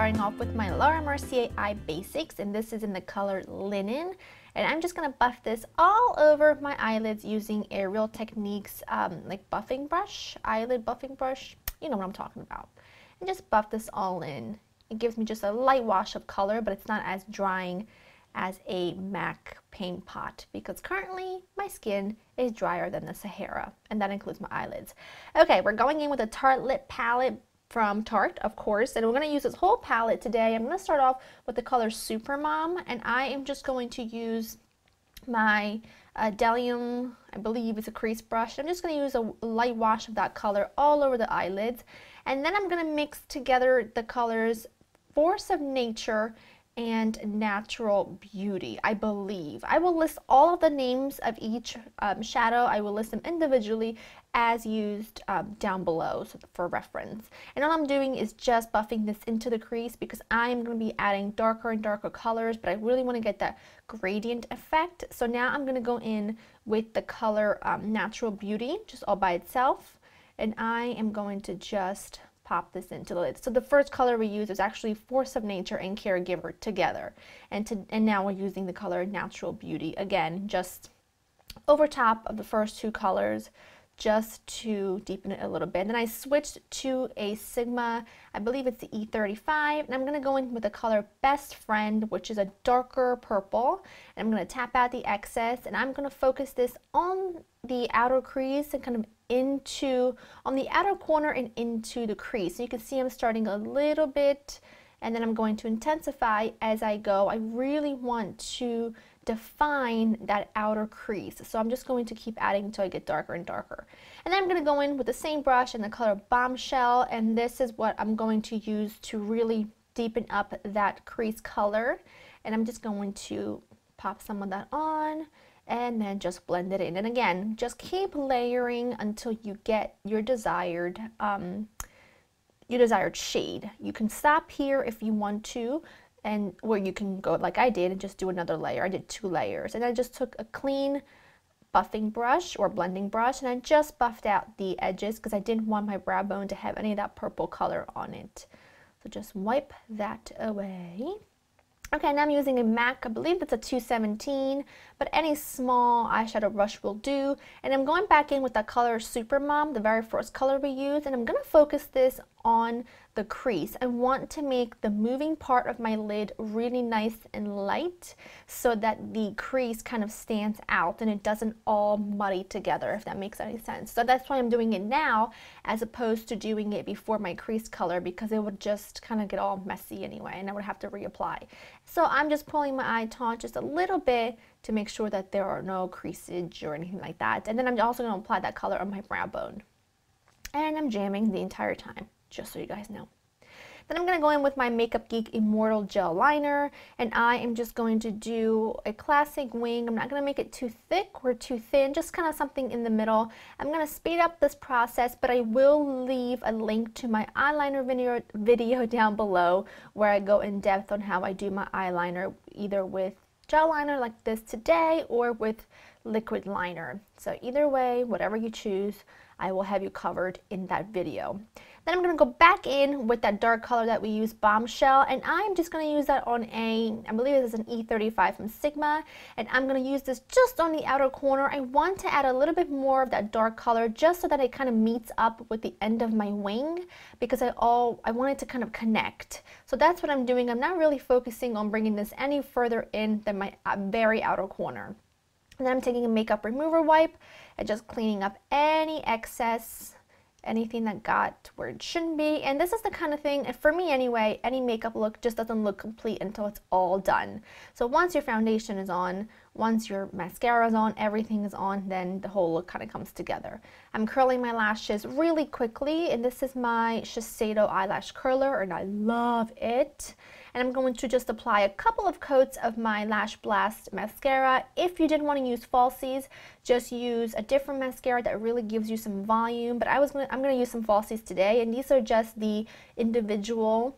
starting off with my Laura Mercier Eye Basics, and this is in the color Linen. And I'm just gonna buff this all over my eyelids using a Real Techniques like buffing brush, eyelid buffing brush. You know what I'm talking about. And just buff this all in. It gives me just a light wash of color, but it's not as drying as a MAC paint pot because currently my skin is drier than the Sahara, and that includes my eyelids. Okay, we're going in with a Tartelette palette from Tarte, of course, and we're going to use this whole palette today. I'm going to start off with the color Supermom, and I am just going to use my Dellium, I believe it's a crease brush. I'm just going to use a light wash of that color all over the eyelids, and then I'm going to mix together the colors Force of Nature and Natural Beauty, I believe. I will list all of the names of each shadow. I will list them individually as used down below for reference. And all I'm doing is just buffing this into the crease because I'm going to be adding darker and darker colors, but I really want to get that gradient effect. So now I'm going to go in with the color Natural Beauty, just all by itself. And I am going to just pop this into the lid. So the first color we use is actually Force of Nature and Caregiver together, and now we're using the color Natural Beauty again, just over top of the first two colors, just to deepen it a little bit. And then I switched to a Sigma, I believe it's the E35, and I'm going to go in with the color Best Friend, which is a darker purple, and I'm going to tap out the excess, and I'm going to focus this on the outer crease and kind of into on the outer corner and into the crease. So you can see I'm starting a little bit, and then I'm going to intensify as I go. I really want to define that outer crease, so I'm just going to keep adding until I get darker and darker. And then I'm going to go in with the same brush in the color Bombshell, and this is what I'm going to use to really deepen up that crease color, and I'm just going to pop some of that on and then just blend it in. And again, just keep layering until you get your desired shade. You can stop here if you want to, and or you can go like I did and just do another layer. I did two layers, and I just took a clean buffing brush or blending brush, and I just buffed out the edges because I didn't want my brow bone to have any of that purple color on it. So just wipe that away. Okay, now I'm using a MAC, I believe it's a 217, but any small eyeshadow brush will do. And I'm going back in with that color Supermom, the very first color we used, and I'm going to focus this on the crease. I want to make the moving part of my lid really nice and light so that the crease kind of stands out and it doesn't all muddy together, if that makes any sense. So that's why I'm doing it now as opposed to doing it before my crease color, because it would just kind of get all messy anyway and I would have to reapply. So I'm just pulling my eye taut just a little bit to make sure that there are no creasage or anything like that. And then I'm also going to apply that color on my brow bone. And I'm jamming the entire time, just so you guys know. Then I'm going to go in with my Makeup Geek Immortal Gel Liner, and I am just going to do a classic wing. I'm not going to make it too thick or too thin, just kind of something in the middle. I'm going to speed up this process, but I will leave a link to my eyeliner video down below where I go in depth on how I do my eyeliner, either with gel liner like this today or with liquid liner. So either way, whatever you choose, I will have you covered in that video. Then I'm going to go back in with that dark color that we used, Bombshell, and I'm just going to use that on a, I believe this is an E35 from Sigma, and I'm going to use this just on the outer corner. I want to add a little bit more of that dark color just so that it kind of meets up with the end of my wing, because I want it to kind of connect. So that's what I'm doing. I'm not really focusing on bringing this any further in than my very outer corner. And then I'm taking a makeup remover wipe and just cleaning up any excess, anything that got where it shouldn't be. And this is the kind of thing, and for me anyway, any makeup look just doesn't look complete until it's all done. So once your foundation is on, once your mascara is on, everything is on, then the whole look kind of comes together. I'm curling my lashes really quickly, and this is my Shiseido eyelash curler, and I love it. And I'm going to just apply a couple of coats of my Lash Blast mascara. If you didn't want to use falsies, just use a different mascara that really gives you some volume. But I'm going to use some falsies today, and these are just the individual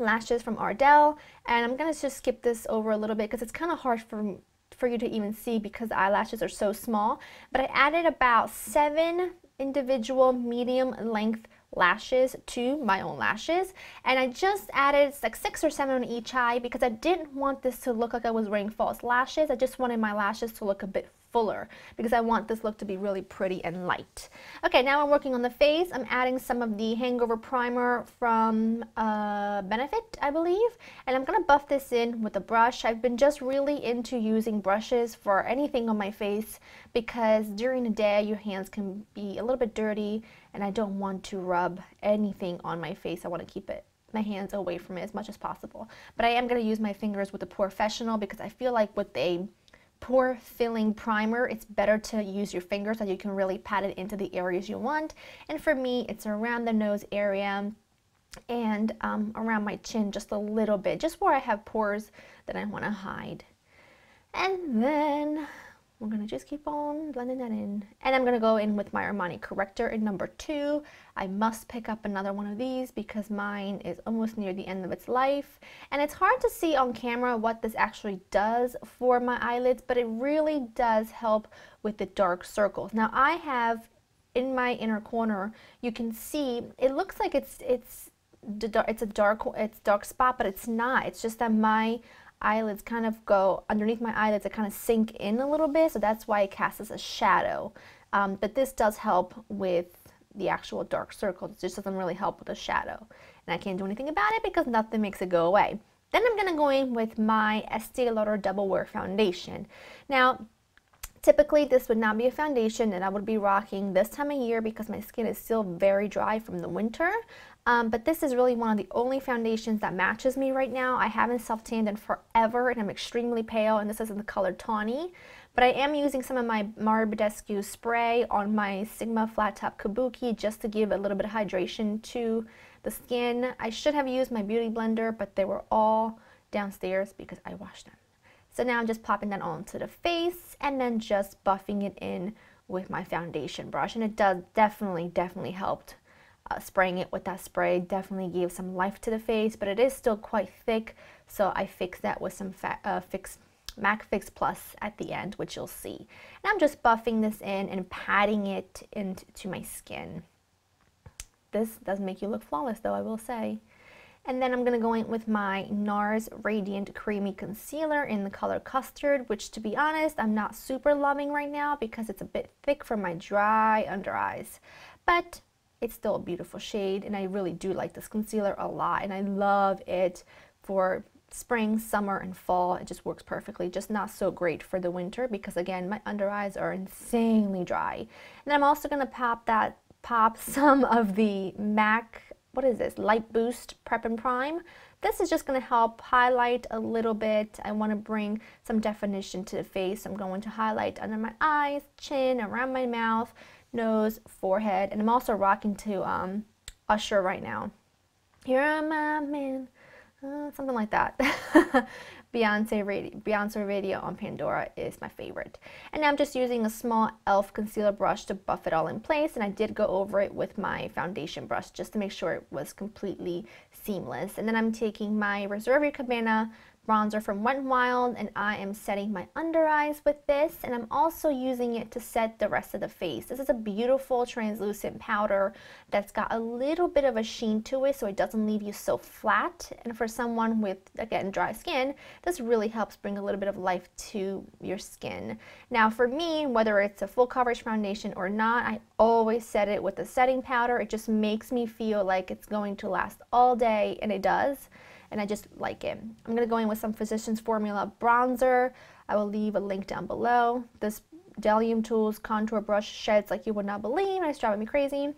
lashes from Ardell. And I'm going to just skip this over a little bit because it's kind of hard for you to even see because the eyelashes are so small. But I added about 7 individual medium length lashes to my own lashes, and I just added like 6 or 7 on each eye because I didn't want this to look like I was wearing false lashes. I just wanted my lashes to look a bit fuller because I want this look to be really pretty and light. Okay, now I'm working on the face. I'm adding some of the Hangover Primer from Benefit, I believe, and I'm gonna buff this in with a brush. I've been just really into using brushes for anything on my face because during the day your hands can be a little bit dirty and I don't want to rub anything on my face. I want to keep it my hands away from it as much as possible. But I am gonna use my fingers with the Porefessional because I feel like with a pore filling primer, it's better to use your fingers so you can really pat it into the areas you want. And for me, it's around the nose area and around my chin just a little bit, just where I have pores that I want to hide. And then we're going to just keep on blending that in. And I'm going to go in with my Armani corrector in number 2. I must pick up another one of these because mine is almost near the end of its life. And it's hard to see on camera what this actually does for my eyelids, but it really does help with the dark circles. Now I have, in my inner corner, you can see, it looks like it's a dark spot, but it's not. It's just that my eyelids kind of go underneath my eyelids, they kind of sink in a little bit, so that's why it casts a shadow. But this does help with the actual dark circles. It just doesn't really help with the shadow, and I can't do anything about it because nothing makes it go away. Then I'm gonna go in with my Estee Lauder Double Wear foundation. Now typically this would not be a foundation that I would be rocking this time of year because my skin is still very dry from the winter. But this is really one of the only foundations that matches me right now. I haven't self-tanned in forever and I'm extremely pale, and this is in the color Tawny. But I am using some of my Mario Badescu spray on my Sigma Flat Top Kabuki just to give a little bit of hydration to the skin. I should have used my Beauty Blender, but they were all downstairs because I washed them. So now I'm just popping that onto the face and then just buffing it in with my foundation brush. And it does definitely helped. Spraying it with that spray definitely gave some life to the face, but it is still quite thick, so I fixed that with some MAC Fix Plus at the end, which you'll see. And I'm just buffing this in and patting it into my skin. This does make you look flawless though, I will say. And then I'm going to go in with my NARS Radiant Creamy Concealer in the color Custard, which to be honest, I'm not super loving right now because it's a bit thick for my dry under eyes. But it's still a beautiful shade, and I really do like this concealer a lot, and I love it for spring, summer, and fall. It just works perfectly, just not so great for the winter because, again, my under eyes are insanely dry. And then I'm also going to pop some of the MAC, what is this, Light Boost Prep and Prime. This is just going to help highlight a little bit. I want to bring some definition to the face. I'm going to highlight under my eyes, chin, around my mouth, nose, forehead, and I'm also rocking to Usher right now. Here am I, man, something like that. Beyoncé Radio on Pandora is my favorite. And now I'm just using a small e.l.f. concealer brush to buff it all in place, and I did go over it with my foundation brush just to make sure it was completely seamless. And then I'm taking my Reserve Your Cabana bronzer from Wet n Wild, and I am setting my under eyes with this, and I'm also using it to set the rest of the face. This is a beautiful translucent powder that's got a little bit of a sheen to it, so it doesn't leave you so flat, and for someone with, again, dry skin, this really helps bring a little bit of life to your skin. Now for me, whether it's a full coverage foundation or not, I always set it with a setting powder. It just makes me feel like it's going to last all day, and it does. And I just like it. I'm going to go in with some Physician's Formula bronzer. I will leave a link down below. This Dellium Tools contour brush sheds like you would not believe. It's driving me crazy.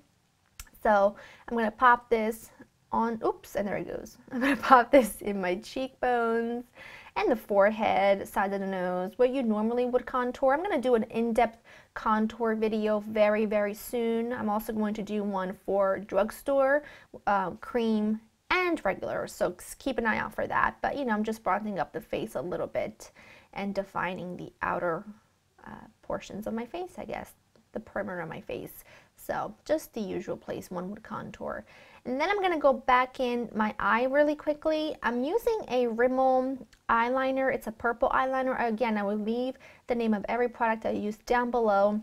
So I'm going to pop this on, oops, and there it goes. I'm going to pop this in my cheekbones and the forehead, side of the nose, what you normally would contour. I'm going to do an in-depth contour video very, very soon. I'm also going to do one for drugstore, cream, and regular, so keep an eye out for that. But you know, I'm just broadening up the face a little bit and defining the outer portions of my face, I guess, the perimeter of my face. So just the usual place one would contour. And then I'm going to go back in my eye really quickly. I'm using a Rimmel eyeliner. It's a purple eyeliner. Again, I will leave the name of every product I use down below.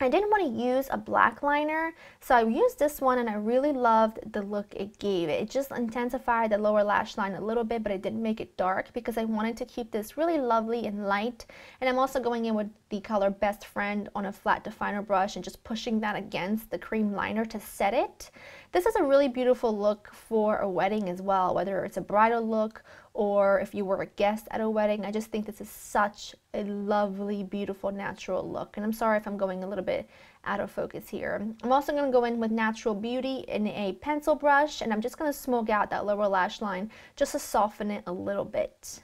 I didn't want to use a black liner, so I used this one and I really loved the look it gave. It just intensified the lower lash line a little bit, but it didn't make it dark because I wanted to keep this really lovely and light. And I'm also going in with the color Best Friend on a flat definer brush and just pushing that against the cream liner to set it. This is a really beautiful look for a wedding as well, whether it's a bridal look or if you were a guest at a wedding. I just think this is such a lovely, beautiful, natural look. And I'm sorry if I'm going a little bit out of focus here. I'm also going to go in with Natural Beauty in a pencil brush, and I'm just going to smoke out that lower lash line just to soften it a little bit.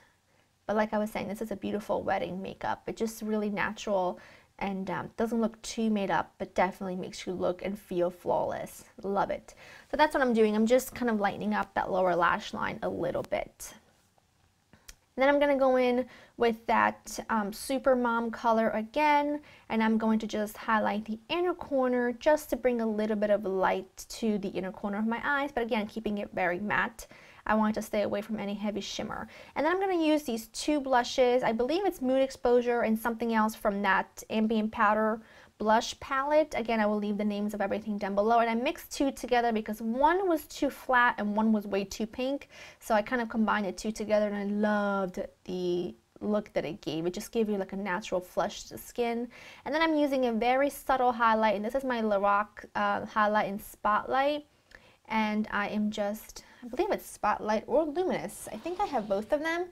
But like I was saying, this is a beautiful wedding makeup. It's just really natural and doesn't look too made up, but definitely makes you look and feel flawless. Love it. So that's what I'm doing. I'm just kind of lightening up that lower lash line a little bit. Then I'm going to go in with that Super Mom color again, and I'm going to just highlight the inner corner just to bring a little bit of light to the inner corner of my eyes, but again, keeping it very matte. I want to stay away from any heavy shimmer. And then I'm going to use these two blushes. I believe it's Mood Exposure and something else from that Ambient Powder Blush Palette. Again, I will leave the names of everything down below. And I mixed two together because one was too flat and one was way too pink. So I kind of combined the two together, and I loved the look that it gave. It just gave you like a natural flush to the skin. And then I'm using a very subtle highlight, and this is my Lorac highlight in Spotlight. And I am just, I believe it's Spotlight or Luminous. I think I have both of them,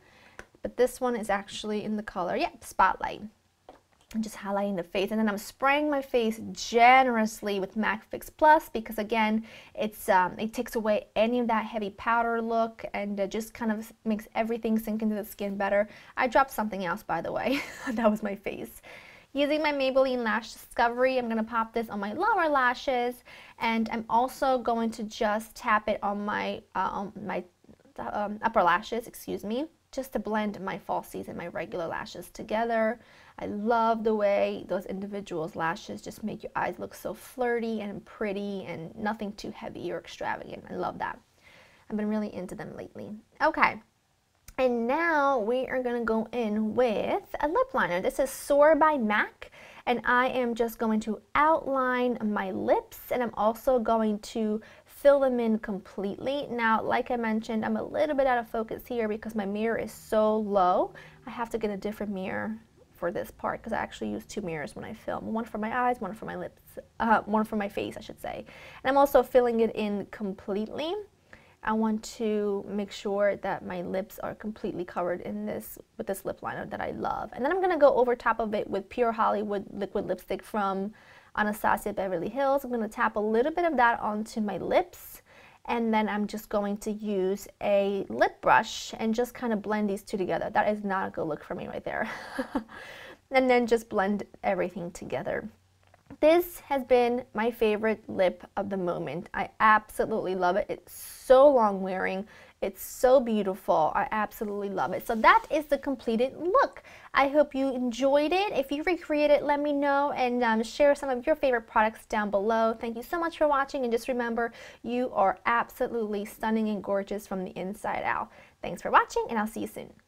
but this one is actually in the color, yep, Spotlight. I'm just highlighting the face, and then I'm spraying my face generously with MAC Fix Plus because again, it's it takes away any of that heavy powder look and just kind of makes everything sink into the skin better. I dropped something else, by the way. That was my face. Using my Maybelline Lash Discovery, I'm going to pop this on my lower lashes, and I'm also going to just tap it on my upper lashes, excuse me, just to blend my falsies and my regular lashes together. I love the way those individual lashes just make your eyes look so flirty and pretty and nothing too heavy or extravagant. I love that. I've been really into them lately. Okay, and now we are going to go in with a lip liner. This is Soar by MAC, and I am just going to outline my lips, and I'm also going to fill them in completely. Now, like I mentioned, I'm a little bit out of focus here because my mirror is so low. I have to get a different mirror for this part because I actually use two mirrors when I film. One for my eyes, one for my lips, one for my face, I should say. And I'm also filling it in completely. I want to make sure that my lips are completely covered in this, with this lip liner that I love. And then I'm gonna go over top of it with Pure Hollywood liquid lipstick from Anastasia Beverly Hills. I'm going to tap a little bit of that onto my lips, and then I'm just going to use a lip brush and just kind of blend these two together. That is not a good look for me right there. And then just blend everything together. This has been my favorite lip of the moment. I absolutely love it. It's so long wearing. It's so beautiful. I absolutely love it. So that is the completed look. I hope you enjoyed it. If you recreate it, let me know, and share some of your favorite products down below. Thank you so much for watching, and just remember, you are absolutely stunning and gorgeous from the inside out. Thanks for watching, and I'll see you soon.